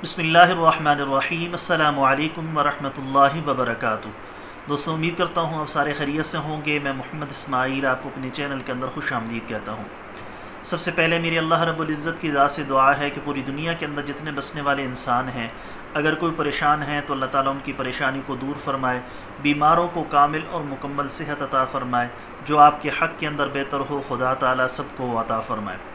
बिस्मिल्लाहिर्रहमानिर्रहीम अस्सलामुअलैकुम वरहमतुल्लाहि वबरकातुहू। दोस्तों, उम्मीद करता हूँ आप सारे खैरियत से होंगे। मैं मोहम्मद इस्माइल आपको अपने चैनल के अंदर खुश आमदीद कहता हूँ। सबसे पहले मेरी अल्लाह रब्बुल इज़्ज़त की ज़ात से दुआ है कि पूरी दुनिया के अंदर जितने बसने वाले इंसान हैं, अगर कोई परेशान है तो अल्लाह ताला उनकी परेशानी को दूर फरमाए, बीमारों को कामिल और मुकम्मल सेहत अता फरमाए, जो आपके हक़ के अंदर बेहतर हो। खुदा ताला सबको अता फरमाए।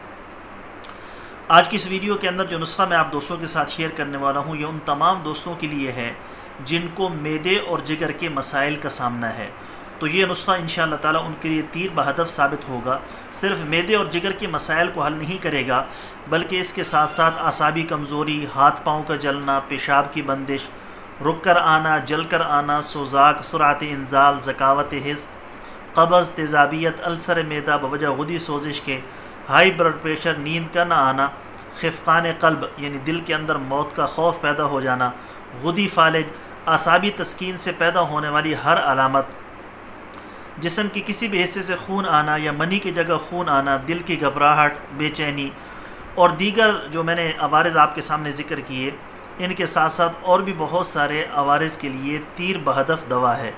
आज की इस वीडियो के अंदर जो नुस्खा मैं आप दोस्तों के साथ शेयर करने वाला हूँ, ये उन तमाम दोस्तों के लिए है जिनको मैदे और जिगर के मसाइल का सामना है। तो ये नुस्खा इंशाअल्लाह ताला उनके लिए तीर बहदफ़ साबित होगा। सिर्फ मैदे और जिगर के मसाइल को हल नहीं करेगा, बल्कि इसके साथ साथ आसाबी कमज़ोरी, हाथ पाँव का जलना, पेशाब की बंदिश, रुक कर आना, जल कर आना, सोजाक, सुरात इंजाल, ज़कावत हिस्स, कब्ज़, तेज़ाबियत, अल्सर मैदा बवजह खुदी सोजिश के, हाई ब्लड प्रेशर, नींद का ना आना, खिफकान कल्ब यानी दिल के अंदर मौत का खौफ पैदा हो जाना, गुदी फालिज, आसाबी तस्कीन से पैदा होने वाली हर अलामत, जिस्म के किसी भी हिस्से से खून आना या मनी की जगह खून आना, दिल की घबराहट, बेचैनी और दीगर जो मैंने अवारिज़ आपके सामने ज़िक्र किए, इनके साथ साथ और भी बहुत सारे अवारिज़ के लिए तीर बहदफ़ दवा है।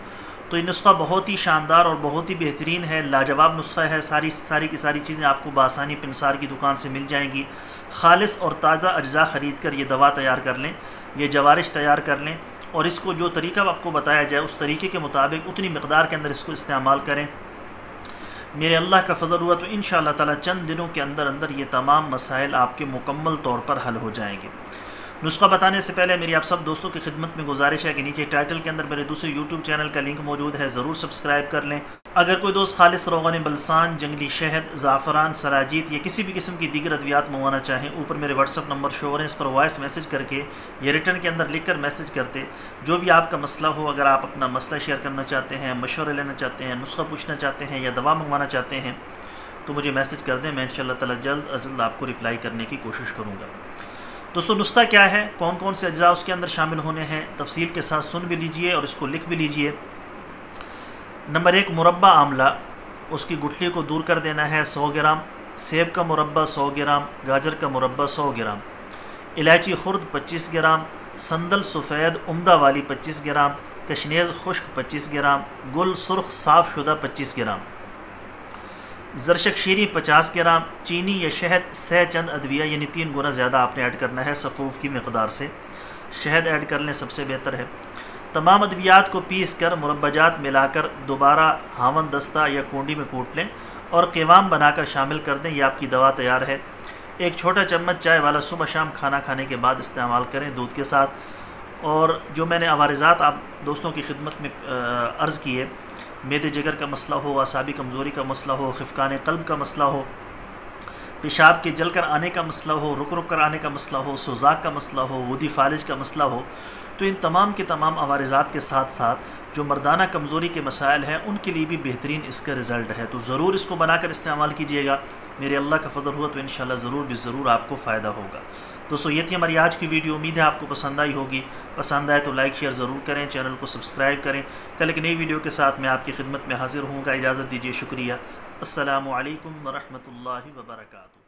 तो ये नुस्खा बहुत ही शानदार और बहुत ही बेहतरीन है, लाजवाब नुस्खा है। सारी की सारी चीज़ें आपको बासानी पिनसार की दुकान से मिल जाएंगी। खालिस और ताज़ा अज्जा ख़रीद कर ये दवा तैयार कर लें, ये जवारिश तैयार कर लें और इसको जो तरीका आपको बताया जाए उस तरीके के मुताबिक उतनी मकदार के अंदर इसको इस्तेमाल करें। मेरे अल्लाह का फजल हुआ तो इंशाअल्लाह ताला चंद दिनों के अंदर ये तमाम मसाइल आपके मुकम्मल तौर पर हल हो जाएंगे। नुस्खा बताने से पहले मेरी आप सब दोस्तों की खिदमत में गुजारिश है कि नीचे टाइटल के अंदर मेरे दूसरे यूट्यूब चैनल का लिंक मौजूद है, ज़रूर सब्सक्राइब कर लें। अगर कोई दोस्त खालिस रोगन बलसान, जंगली शहद, ज़ाफ़रान, सराजीत या किसी भी किस्म की दीगर अद्वियात मंगवाना चाहें, ऊपर मेरे व्हाट्सअप नंबर शो हो रहे हैं, इस पर वॉइस मैसेज करके या रिटर्न के अंदर लिख कर मैसेज करते, जो भी आपका मसला हो, अगर आप अपना मसला शेयर करना चाहते हैं, मशवरे लेना चाहते हैं, नुस्खा पूछना चाहते हैं या दवा मंगवाना चाहते हैं, तो मुझे मैसेज कर दें। मैं इंशाअल्लाह ताला जल्द अज जल्द आपको रिप्लाई करने की कोशिश करूँगा। दोस्तों, नुस्खा क्या है, कौन कौन से अज्जा उसके अंदर शामिल होने हैं, तफसील के साथ सुन भी लीजिए और इसको लिख भी लीजिए। नंबर एक, मुरब्बा आमला, उसकी गुठली को दूर कर देना है 100 ग्राम, सेब का मुरब्बा 100 ग्राम, गाजर का मुरब्बा 100 ग्राम, इलायची खुर्द 25 ग्राम, संदल सफ़ेद उम्दा वाली 25 ग्राम, कशनेज़ खुश्क 25 ग्राम, गुल सुर्ख साफ़ शुदा 25 ग्राम, जरशक शीरी 50 ग्राम, चीनी या शहद सह चंद अद्विया यानी 3 गुना ज़्यादा आपने ऐड करना है, सफ़ूफ़ की मकदार से शहद ऐड कर लें, सबसे बेहतर है। तमाम अद्वियात को पीस कर मुरब्बाजात मिलाकर दोबारा हावन दस्ता या कोंडी में कूट लें और क़वाम बनाकर शामिल कर दें। यह आपकी दवा तैयार है। एक छोटा चम्मच चाय वाला सुबह शाम खाना खाने के बाद इस्तेमाल करें दूध के साथ। और जो मैंने अवारिज़ात आप दोस्तों की खिदमत में अर्ज़ किए, मैदे जिगर का मसला हो, असाबी कमज़ोरी का मसला हो, खिफकान कल्ब का मसला हो, पेशाब के जल कर आने का मसला हो, रुक रुक कर आने का मसला हो, सोजाक का मसला हो, वदी फालिज का मसला हो, तो इन तमाम के तमाम अवारिज़ात के साथ साथ जो मर्दाना कमज़ोरी के मसाइल हैं उनके लिए भी बेहतरीन इसका रिज़ल्ट है। तो ज़रूर इसको बनाकर इस्तेमाल कीजिएगा। मेरे अल्लाह का फजल हुआ तो इंशाल्लाह ज़रूर आपको फ़ायदा होगा। दोस्तों, ये थी हमारी आज की वीडियो, उम्मीद है आपको पसंद आई होगी। पसंद आए तो लाइक शेयर ज़रूर करें, चैनल को सब्सक्राइब करें। कल एक नई वीडियो के साथ मैं आपकी खिदमत में हाज़िर होऊंगा। इजाज़त दीजिए, शुक्रिया। अस्सलामु अलैकुम वरहमतुल्लाहि वबरकातुहू।